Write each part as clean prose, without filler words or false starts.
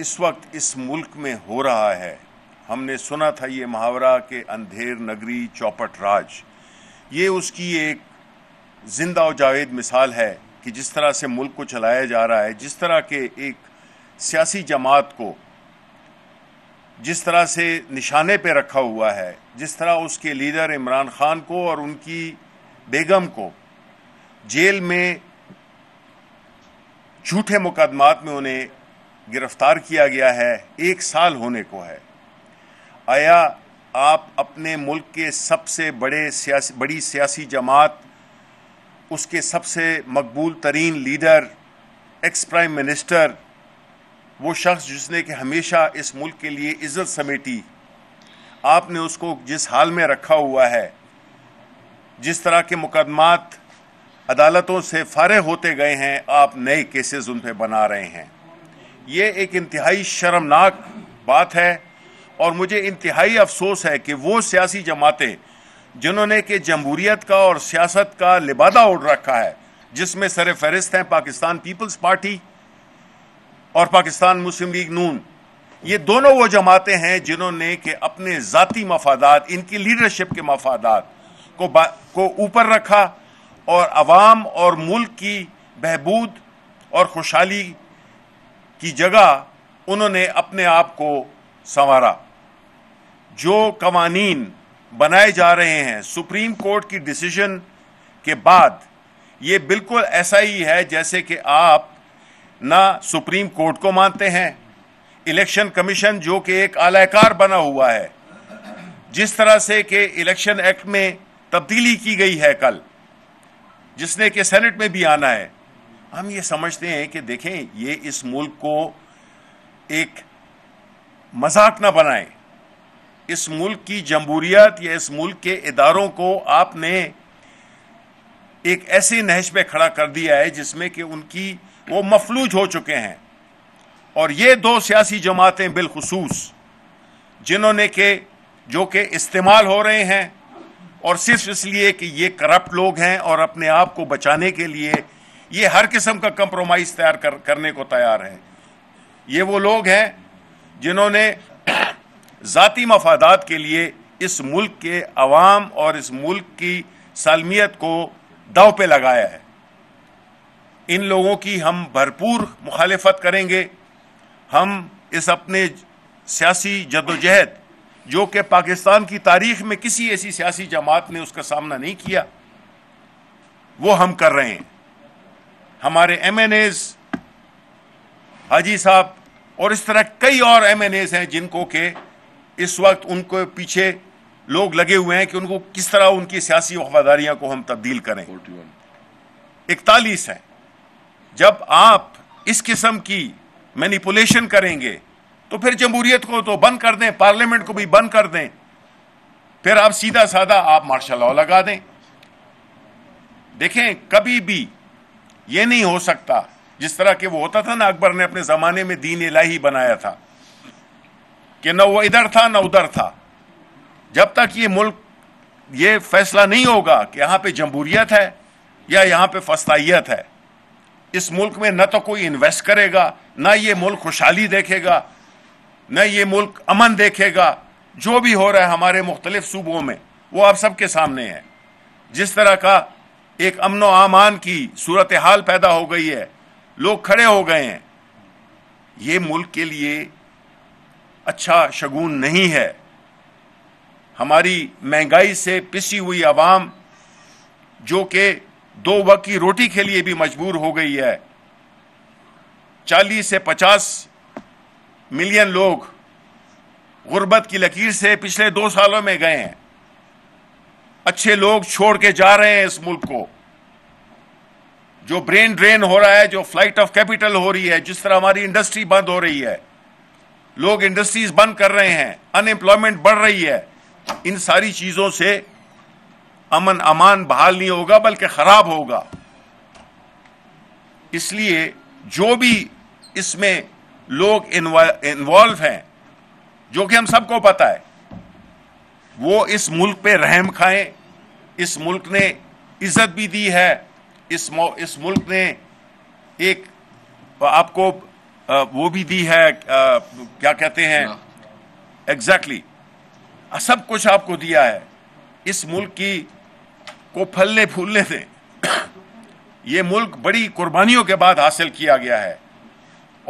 इस वक्त इस मुल्क में हो रहा है, हमने सुना था ये मुहावरा कि अंधेर नगरी चौपट राज, ये उसकी एक जिंदा और जावेद मिसाल है कि जिस तरह से मुल्क को चलाया जा रहा है, जिस तरह के एक सियासी जमात को जिस तरह से निशाने पे रखा हुआ है, जिस तरह उसके लीडर इमरान खान को और उनकी बेगम को जेल में झूठे मुकदमात में उन्हें गिरफ्तार किया गया है, 1 साल होने को है। आया आप अपने मुल्क के सबसे बड़ी सियासी जमात, उसके सबसे मकबूल तरीन लीडर, एक्स प्राइम मिनिस्टर, वो शख्स जिसने कि हमेशा इस मुल्क के लिए इज्जत समेटी, आपने उसको जिस हाल में रखा हुआ है, जिस तरह के मुकदमात अदालतों से फारिग होते गए हैं, आप नए केसेस उन पर बना रहे हैं। ये एक इंतहाई शर्मनाक बात है और मुझे इंतहाई अफसोस है कि वो सियासी जमातें जिन्होंने कि जमहूरियत का और सियासत का लिबादा उड़ रखा है, जिसमें सरफहरिस्त हैं पाकिस्तान पीपल्स पार्टी और पाकिस्तान मुस्लिम लीग नून, ये दोनों वो जमातें हैं जिन्होंने कि अपने ज़ाती मफादात, इनकी लीडरशिप के मफादात को ऊपर रखा और आवाम और मुल्क की बहबूद और खुशहाली की जगह उन्होंने अपने आप को संवारा। जो कवानीन बनाए जा रहे हैं सुप्रीम कोर्ट की डिसीजन के बाद, ये बिल्कुल ऐसा ही है जैसे कि आप ना सुप्रीम कोर्ट को मानते हैं, इलेक्शन कमीशन जो कि एक आलाकार बना हुआ है, जिस तरह से कि इलेक्शन एक्ट में तब्दीली की गई है कल, जिसने कि सेनेट में भी आना है। हम ये समझते हैं कि देखें, ये इस मुल्क को एक मजाक ना बनाए। इस मुल्क की जमहूरियत या इस मुल्क के इदारों को आपने एक ऐसे नहज पे खड़ा कर दिया है जिसमें कि उनकी वो मफलूज हो चुके हैं। और ये दो सियासी जमातें बिलखुसूस जिन्होंने के जो कि इस्तेमाल हो रहे हैं और सिर्फ इसलिए कि ये करप्ट लोग हैं और अपने आप को बचाने के लिए ये हर किस्म का कंप्रोमाइज़ तैयार करने को तैयार हैं। ये वो लोग हैं जिन्होंने ज़ाती मफादात के लिए इस मुल्क के अवाम और इस मुल्क की सालमियत को दाव पे लगाया है। इन लोगों की हम भरपूर मुखालिफत करेंगे। हम इस अपने सियासी जदोजहद जो कि पाकिस्तान की तारीख में किसी ऐसी सियासी जमात ने उसका सामना नहीं किया, वो हम कर रहे हैं। हमारे MNAs हाजी साहब और इस तरह कई और MNAs हैं जिनको के इस वक्त उनको पीछे लोग लगे हुए हैं कि उनको किस तरह उनकी सियासी वफादारियां को हम तब्दील करें। 41 हैं। जब आप इस किस्म की मैनिपुलेशन करेंगे तो फिर जमहूरियत को तो बंद कर दें, पार्लियामेंट को भी बंद कर दें, फिर आप सीधा साधा आप मार्शल लॉ लगा दें। देखें, कभी भी ये नहीं हो सकता जिस तरह के वो होता था ना, अकबर ने अपने ज़माने में दीन इलाही बनाया था कि न वो इधर था न उधर था। जब तक ये मुल्क ये फैसला नहीं होगा कि यहाँ पे जमहूरियत है या यहाँ पे फस्तायत है, इस मुल्क में न तो कोई इन्वेस्ट करेगा, ना ये मुल्क खुशहाली देखेगा, न ये मुल्क अमन देखेगा। जो भी हो रहा है हमारे मुख्तलिफ सूबों में वो आप सबके सामने है। जिस तरह का एक अमन व अमान की सूरत हाल पैदा हो गई है, लोग खड़े हो गए हैं, ये मुल्क के लिए अच्छा शगुन नहीं है। हमारी महंगाई से पिसी हुई आवाम जो कि 2 वक्त की रोटी के लिए भी मजबूर हो गई है, 40 से 50 मिलियन लोग गुर्बत की लकीर से पिछले 2 सालों में गए हैं। अच्छे लोग छोड़ के जा रहे हैं इस मुल्क को। जो ब्रेन ड्रेन हो रहा है, जो फ्लाइट ऑफ कैपिटल हो रही है, जिस तरह हमारी इंडस्ट्री बंद हो रही है, लोग इंडस्ट्रीज बंद कर रहे हैं, अनएम्प्लॉयमेंट बढ़ रही है, इन सारी चीज़ों से अमन अमान बहाल नहीं होगा बल्कि खराब होगा। इसलिए जो भी इसमें लोग इन्वॉल्व हैं, जो कि हम सबको पता है, वो इस मुल्क पे रहम खाएं। इस मुल्क ने इज्जत भी दी है, इस मुल्क ने एक आपको वो भी दी है, क्या कहते हैं, एग्जैक्टली सब कुछ आपको दिया है। इस मुल्क की को फलने फूलने से ये मुल्क बड़ी कुर्बानियों के बाद हासिल किया गया है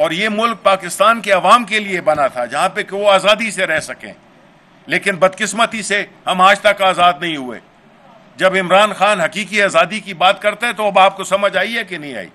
और ये मुल्क पाकिस्तान के अवाम के लिए बना था जहाँ पे कि वो आज़ादी से रह सकें, लेकिन बदकिस्मती से हम आज तक आज़ाद नहीं हुए। जब इमरान खान हकीकी आज़ादी की बात करते हैं तो अब आपको समझ आई है कि नहीं आई?